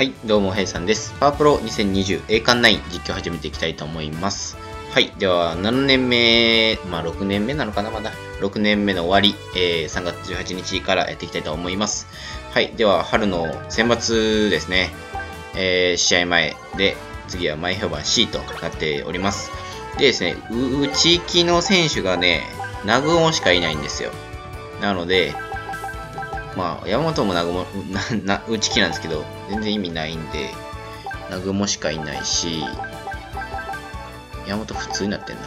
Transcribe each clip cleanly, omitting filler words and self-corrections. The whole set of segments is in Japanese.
はい、どうも、ヘイさんです。パワプロ2020栄冠9実況始めていきたいと思います。はい、では7年目、まあ6年目なのかな、まだ。6年目の終わり、3月18日からやっていきたいと思います。はい、では春の選抜ですね。試合前で、次は前評判 C となっております。でですね、地域の選手がね、ナグオしかいないんですよ。なので、まあ、山本も打ち気なんですけど、全然意味ないんで、ナグモしかいないし、山本普通になってんな。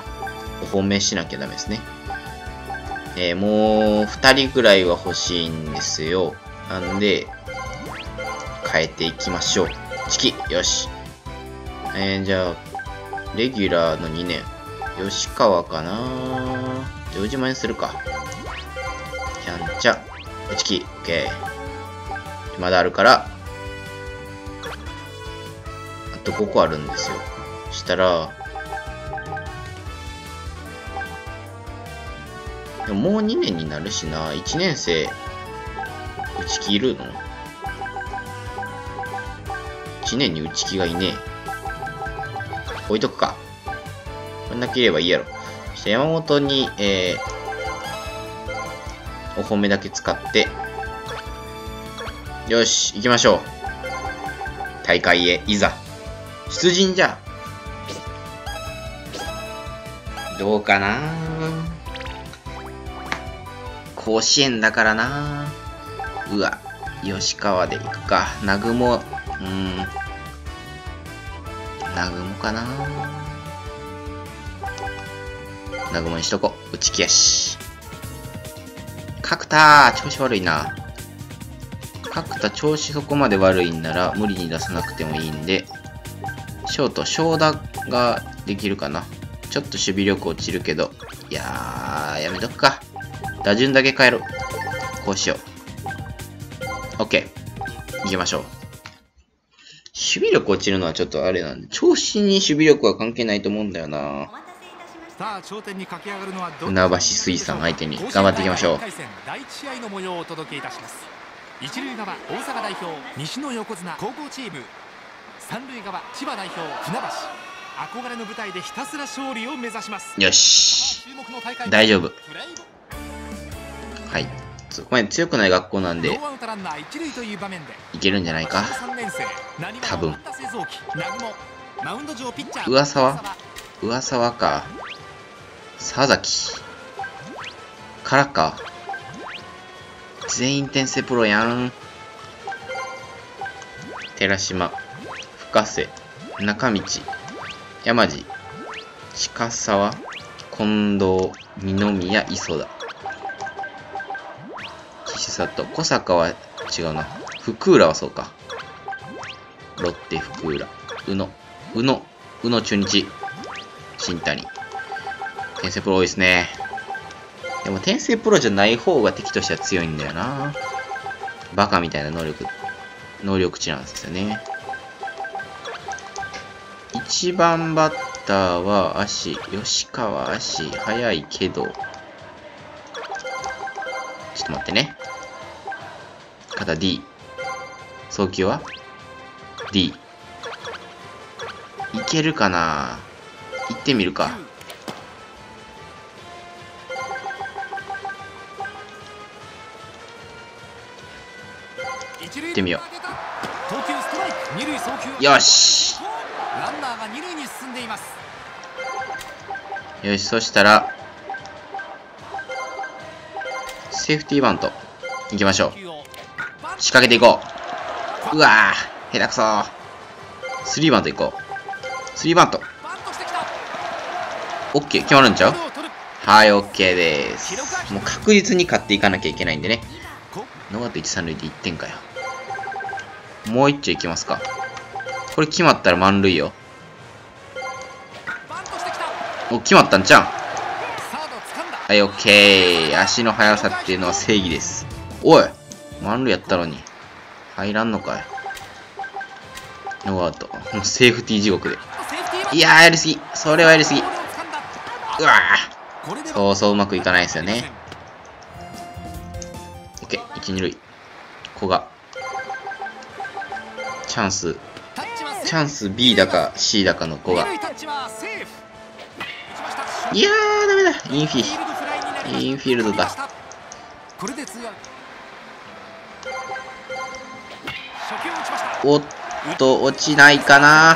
お褒めしなきゃダメですね。もう2人ぐらいは欲しいんですよ。なんで、変えていきましょう。チキ、よし。じゃあ、レギュラーの2年。吉川かなぁ。城島にするか。キャンチャ。チキ、オッケー。まだあるから、あと5個あるんですよ。そしたら、でももう2年になるしな、1年生、打ち気いるの ?1 年に打ち気がいねえ。置いとくか。こんだけいればいいやろ。そして山本に、お褒めだけ使って。よし、行きましょう。大会へ、いざ。出陣じゃ。どうかな。甲子園だからな。うわ、吉川で行くか。南雲、南雲かな。南雲にしとこ。打ち消し。角田調子悪いな。角田調子そこまで悪いんなら無理に出さなくてもいいんで、ショート正田ができるかな。ちょっと守備力落ちるけど、いやー、やめとくか。打順だけ変えろ。こうしよう。OK、行きましょう。守備力落ちるのはちょっとあれなんで、調子に守備力は関係ないと思うんだよな。船橋水産相手に頑張っていきましょう。一塁側大阪代表西の横綱高校チーム、三塁側千葉代表船橋、憧れの舞台でひたすら勝利を目指します。よし、大丈夫。はい、そこまで強くない学校なんでいけるんじゃないか、多分。噂はか佐々木からか。全員転生プロやん。寺島、深瀬、中道、山地、近沢、近藤、二宮、磯田、岸里、小坂は違うな。福浦はそうか。ロッテ、福浦、宇野、中日、新谷。転生プロ多いですね。でも転生プロじゃない方が敵としては強いんだよな。バカみたいな能力値なんですよね。1番バッターは足、吉川足、速いけど、ちょっと待ってね。肩 D。送球は D。いけるかな。行ってみるか。行ってみよう。よし。よし、そしたら、セーフティーバント。行きましょう。仕掛けていこう。うわー、下手くそー。スリーバントいこう。スリーバント。オッケー、決まるんちゃう？はい、オッケーです。もう確実に勝っていかなきゃいけないんでね。ノーアウト1、3塁で1点かよ。もう一丁いきますか。これ決まったら満塁よ。お、決まったんちゃん。はい、オッケー。足の速さっていうのは正義です。おい、満塁やったのに。入らんのかい。ノーアウト。もうセーフティー地獄で。いやー、やりすぎ。それはやりすぎ。うわぁ、そうそううまくいかないですよね。オッケー、1、2塁。古賀。チャンス B だか C だかの子が、いやーダメだ。インフィールドだ。おっと落ちないかな。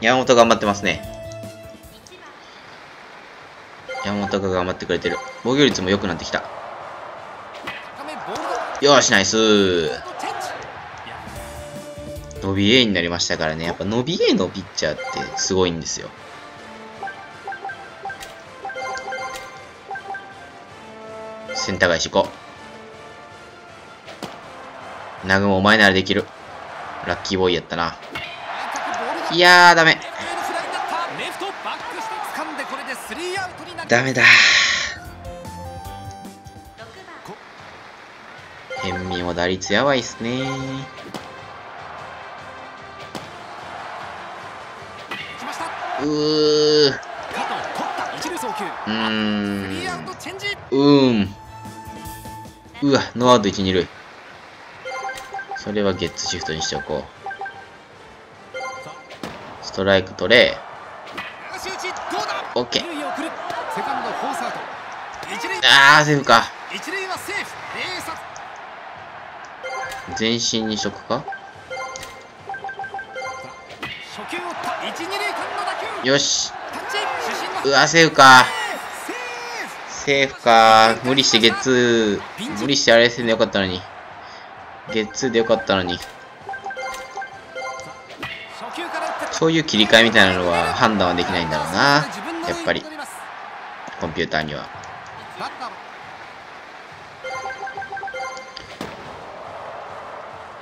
山本頑張ってますね。山本が頑張ってくれてる。防御率も良くなってきた。よしナイス。伸び A になりましたからね。やっぱ伸び A のピッチャーってすごいんですよ。センター返し行こう。ナグもお前ならできる。ラッキーボーイやったな。いやーダメダメだ。塩味も打率やばいっすね。うわノーアウト1・2塁。それはゲッツシフトにしておこう。ストライク取れ。オッケー。あーセーフか。前進にしとくか。よし。うわセーフか。セーフか。無理してゲッツー、無理してあれせんでよかったのに。ゲッツーでよかったのに。そういう切り替えみたいなのは判断はできないんだろうな、やっぱりコンピューターには。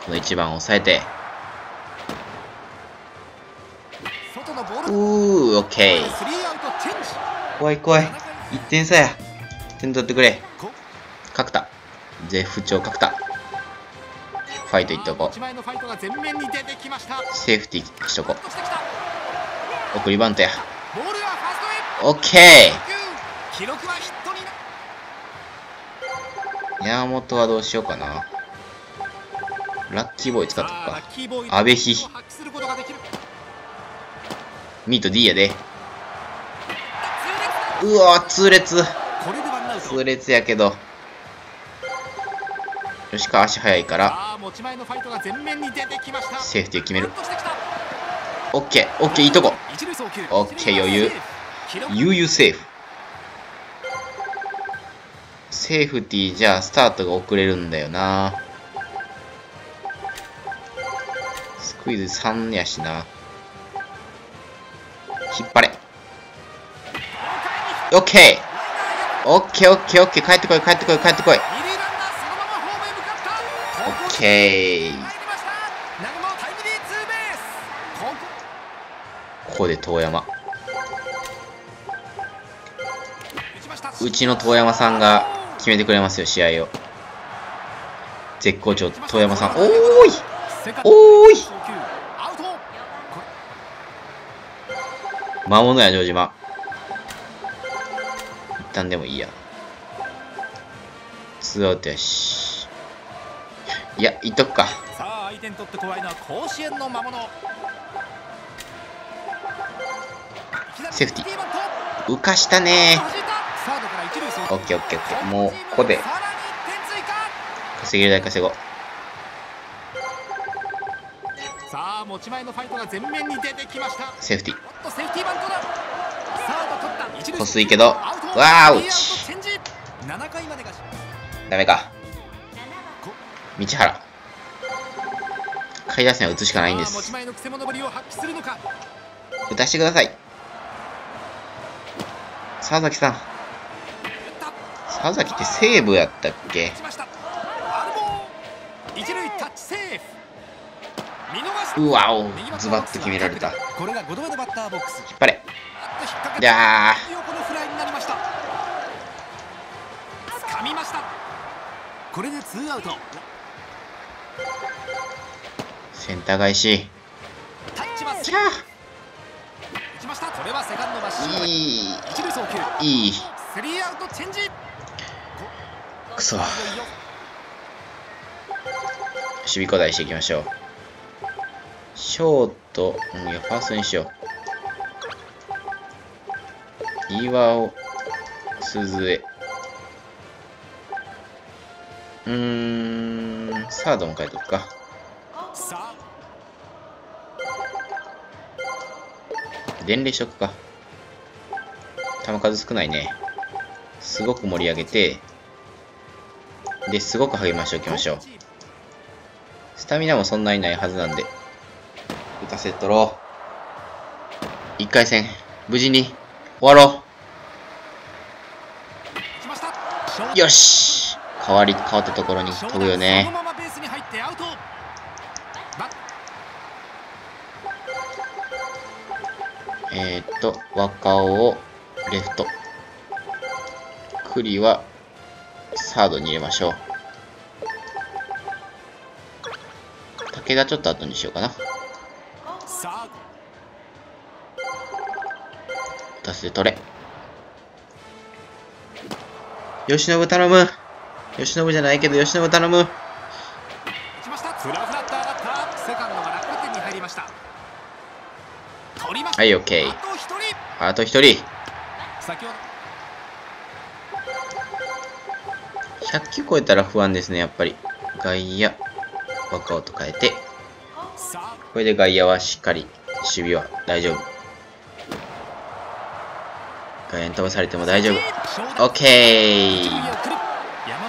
この1番を抑えて、オッケー。怖い怖い。1点差や。点取ってくれ。角田。絶不調角田。ファイトいっておこう。セーフティーしとこう。送りバントや。オッケー。山本はどうしようかな。ラッキーボーイ使っとくか。阿部比。ミート D やで。うわ痛烈。痛烈やけど。吉川足速いから、セーフティー決める。オッケー、オッケー、いいとこ。オッケー、余裕。悠々セーフ。セーフティーじゃあ、スタートが遅れるんだよな。スクイズ3やしな。引っ張れ。オッケーオッケーオッケーオッケー。帰ってこい帰ってこい帰ってこい。オッケー。ここで遠山。うちの遠山さんが決めてくれますよ、試合を。絶好調遠山さん。おーいおーい。魔物や城島。一旦でもいいや。ツーアウトやし。いや、いっとくか。さあ、相手にとって怖いのは甲子園の魔物。セーフティー。浮かしたねー。オッケーオッケーオッケー。もう、ここで。稼げるだけ稼ごう。さあ、持ち前のファイトが全面に出てきました。セーフティー。細いけど、わーうちダメか。道原下位打線は打つしかないんです。打たしてください沢崎さん。沢崎ってセーブやったっけ。うわおズバッと決められた。引っ張れ。いやーセンター返し。いいくそ。守備交代していきましょう。ショート、いや、ファーストにしよう。岩尾、鈴江。サードも変えとくか。伝令しとくか。球数少ないね。すごく盛り上げて、で、すごく励ましておきましょう。スタミナもそんなにないはずなんで、打たせとろう。1回戦、無事に終わろう。よし、変わったところに飛ぶよね。若尾をレフト。栗はサードに入れましょう。武田ちょっと後にしようかな。出して取れ。由伸頼む。由伸じゃないけど由伸頼む。はい、オッケー。あと1人。100球超えたら不安ですね、やっぱり。外野、若尾と変えて、これで外野はしっかり、守備は大丈夫。外野に飛ばされても大丈夫。オッケー。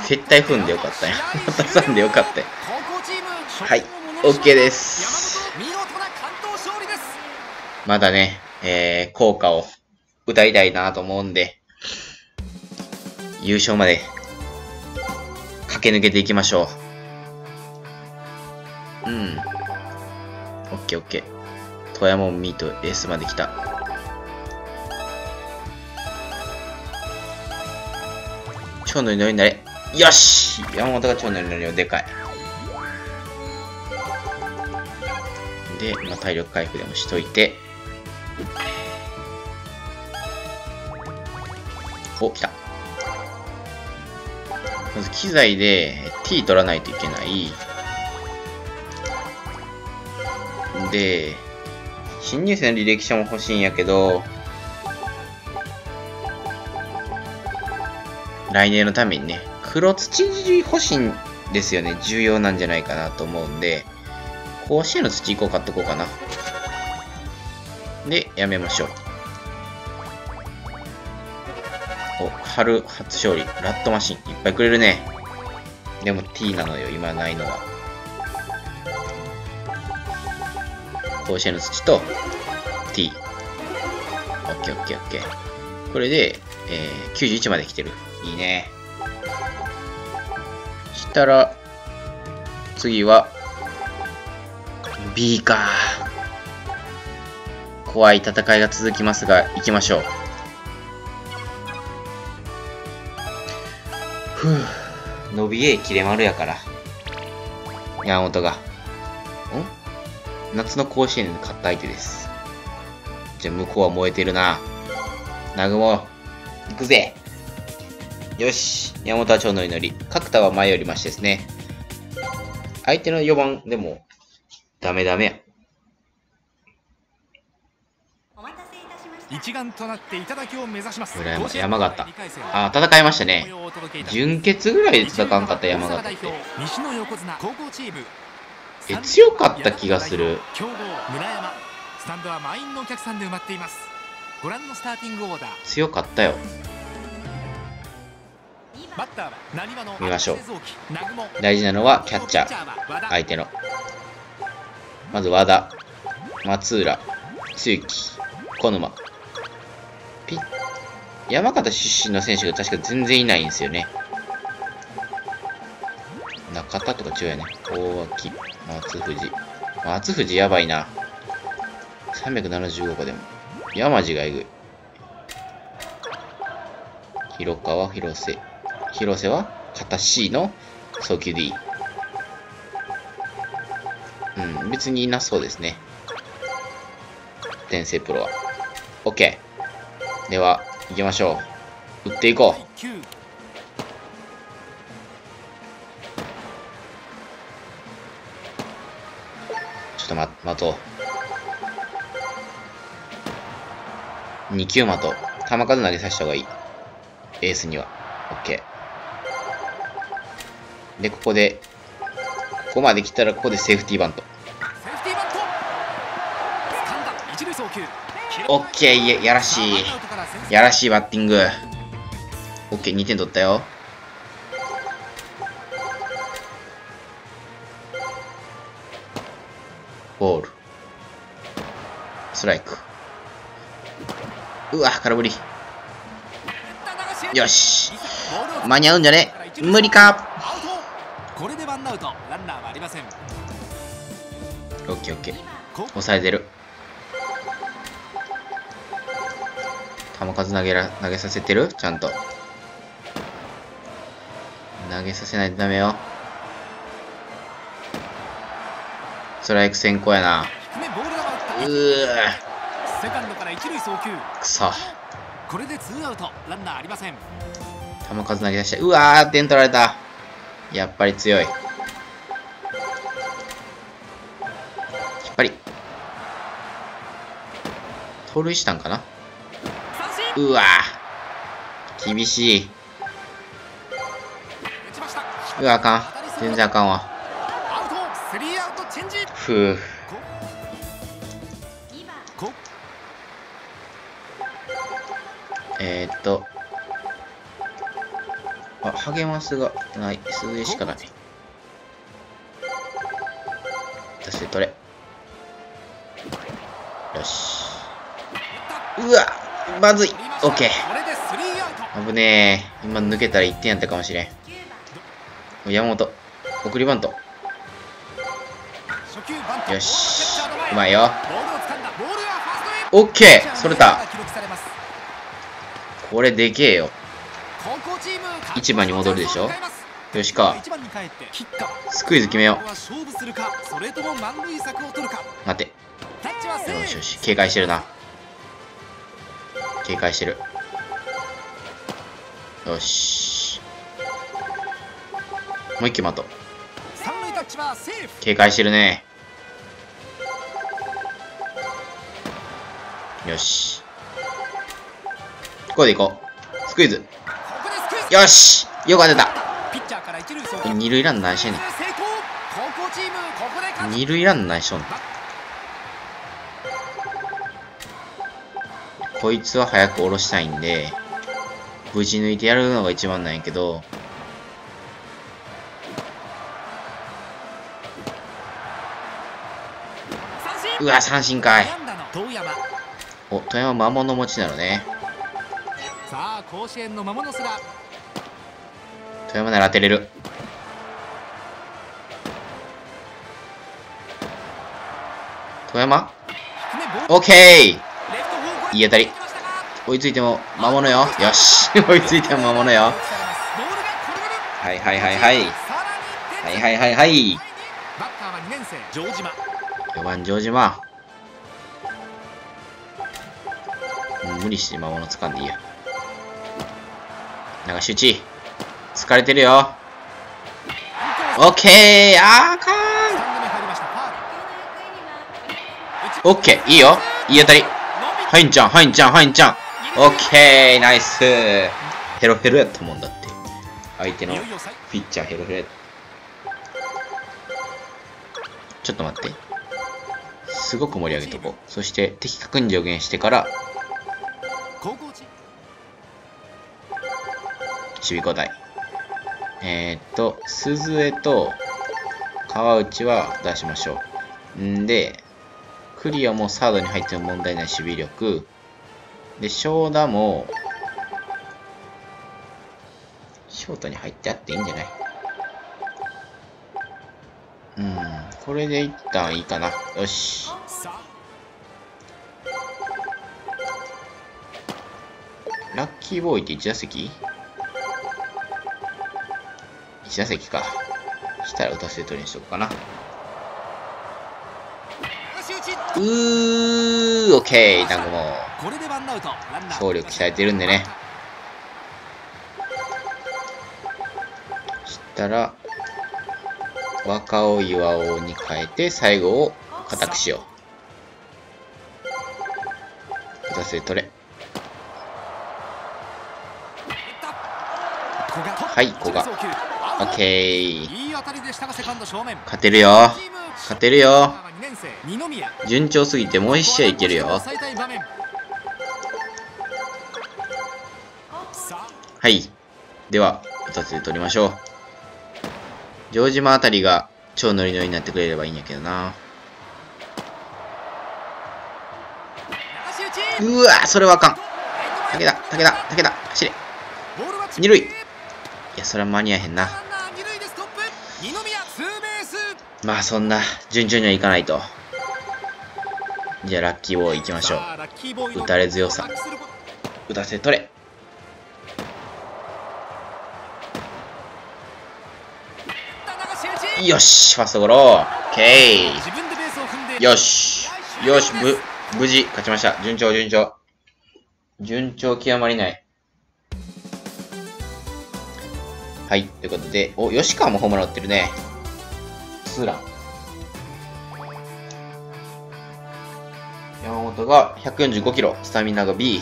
絶対踏んでよかったよ。渡さんでよかったよ。はい、オッケーです。まだね、効果を歌いたいなと思うんで、優勝まで駆け抜けていきましょう。うん。オッケーオッケー。富山ミート S まで来た。蝶の祈りになれ。よし、山本が蝶の祈りをでかい。で、まあ、体力回復でもしといて。お、来た。まず機材で T 取らないといけない。で、新入生の履歴書も欲しいんやけど、来年のためにね、黒土欲しいんですよね。重要なんじゃないかなと思うんで、甲子園の土1個買っとこうかな。で、やめましょう。お、春初勝利。ラットマシン。いっぱいくれるね。でも T なのよ、今ないのは。甲子園の土と T。オッケーオッケーオッケー。これで、91まで来てる。いいね。したら、次は、B か。怖い戦いが続きますが、行きましょう。伸びえ切れ丸やから山本が夏の甲子園で勝った相手です。じゃあ向こうは燃えてるな。南雲行くぜ。よし、山本は長野祈り、角田は前よりましですね。相手の4番でもダメや。一丸となって頂を目指します。山形。あ、戦いましたね。準決ぐらいで戦わんかった山形って。強かった気がする。強かったよ。見ましょう。大事なのはキャッチャー。相手の。まず和田、松浦、露木、小沼。山形出身の選手が確か全然いないんですよね。中田とか違うよね。大脇、松藤やばいな。375個でも。山地がえぐい。広川、広瀬。広瀬は片 C の早球 D。うん、別にいなそうですね。天性プロは。OK。では、行きましょう。打っていこう。ちょっと待とう。2球待とう。球数投げさせた方がいい。エースには。OK。で、ここで、ここまで来たら、ここでセーフティーバント。OK、いえ、やらしい。やらしいバッティング。OK、2点取ったよ。ボール。ストライク。うわ、空振り。よし。間に合うんじゃね？無理か。オッケーオッケー。抑えてる。球数投げさせてる？ちゃんと。投げさせないとダメよ。ストライク先行やな。うーくそ。球数投げ出した。うわー、点取られた。やっぱり強い。引っ張り。盗塁したんかな。うわー、厳しい。うわ、あかん。全然あかんわ。ふう。あ、励ますがない。数字しかない。出して取れ。よし。うわ、まずい。オッケー。危ねえ。今抜けたら1点やったかもしれん。山本、送りバント。よし、うまいよ。オッケー、それた。これでけえよ。1番に戻るでしょ。よしか。スクイズ決めよう。待て。よしよし、警戒してるな。警戒してる。よし。もう一球待とう。警戒してるね。よし。ここで行こう。スクイズ。よし、よく当てた。二塁ランナー内緒やねん。二塁ランナー内緒やねん。こいつは早く下ろしたいんで、無事抜いてやるのが一番なんやけど、うわ、三振かい。お、富山魔物持ちなのね。富山なら当てれる。富山？オッケー。いい当たり。追いついても魔物よ。よし。追いついても魔物よ。はいはいはいはい。はいはいはいはい。4番城島。無理して魔物掴んでいいや。流し打ち。疲れてるよ。オッケー。あーかーん。オッケー、いいよ。いい当たり。はいんちゃん、はいんちゃん、はいんちゃん。オッケー、ナイス。ヘロヘロやったもんだって。相手のピッチャーヘロヘロやった。ちょっと待って。すごく盛り上げとこう。そして、的確に助言してから、守備交代。鈴江と川内は出しましょう。んで、クリアもサードに入っても問題ない守備力。で、正田も、ショートに入ってあっていいんじゃない？これで一旦いいかな。よし。ラッキーボーイって1打席？1打席か。したら打たせ取りにしとこうかな。オッケー。なんかもう走力鍛えてるんでね。したら若尾岩尾に変えて最後を固くしよう。片瀬取れ。はい、古賀。オッケー。勝てるよ。勝てるよ。順調すぎてもう1試合いけるよ。はい。では、片瀬で取りましょう。城島あたりが超ノリノリになってくれればいいんやけどな。うわー、それはあかん。武田、走れ。二塁。いや、それは間に合えへんな。まあ、そんな、順調にはいかないと。じゃあ、ラッキーボーイ行きましょう。打たれ強さ。打たせ取れ。よし、ファーストゴロ。オッケー。よし、無事、勝ちました。順調。極まりない。はい、ということで、お、吉川もホームラン打ってるね。ツーラン。山本が145キロ、スタミナが B。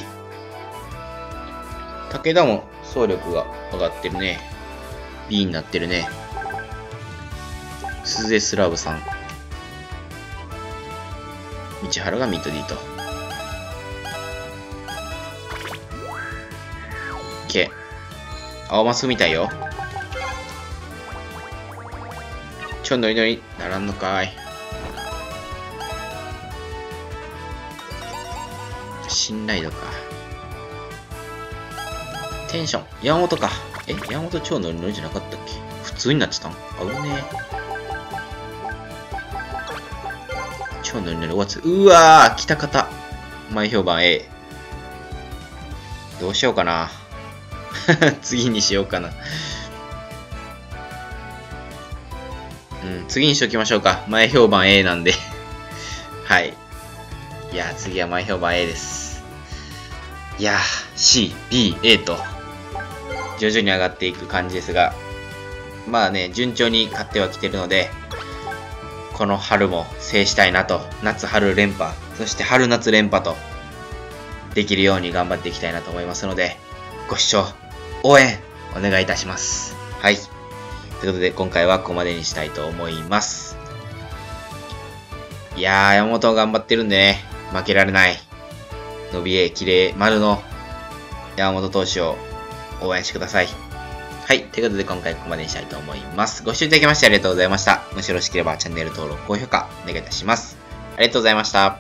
武田も走力が上がってるね。B になってるね。鈴江スラブさん。道原がミッド D と。OK。青マスみたいよ。ちょ、ノリノリならんのかい。信頼度か。テンション。山本か。え、山本超ノリノリじゃなかったっけ？普通になってたん？あぶねえ。超ノリノリ5月。うわー、北方。前評判 A。どうしようかな。次にしようかな。うん、次にしときましょうか。前評判 A なんで。はい。いや、次は前評判 A です。いや、C、B、A と、徐々に上がっていく感じですが、まあね、順調に勝ってはきてるので、この春も制したいなと、夏春連覇、そして春夏連覇と、できるように頑張っていきたいなと思いますので、ご視聴、応援、お願いいたします。はい。ということで、今回はここまでにしたいと思います。いやー、山本頑張ってるんでね、負けられない。伸びえ、綺麗、丸の山本投手を応援してください。はい。ということで、今回ここまでにしたいと思います。ご視聴いただきましてありがとうございました。もしよろしければチャンネル登録、高評価お願いいたします。ありがとうございました。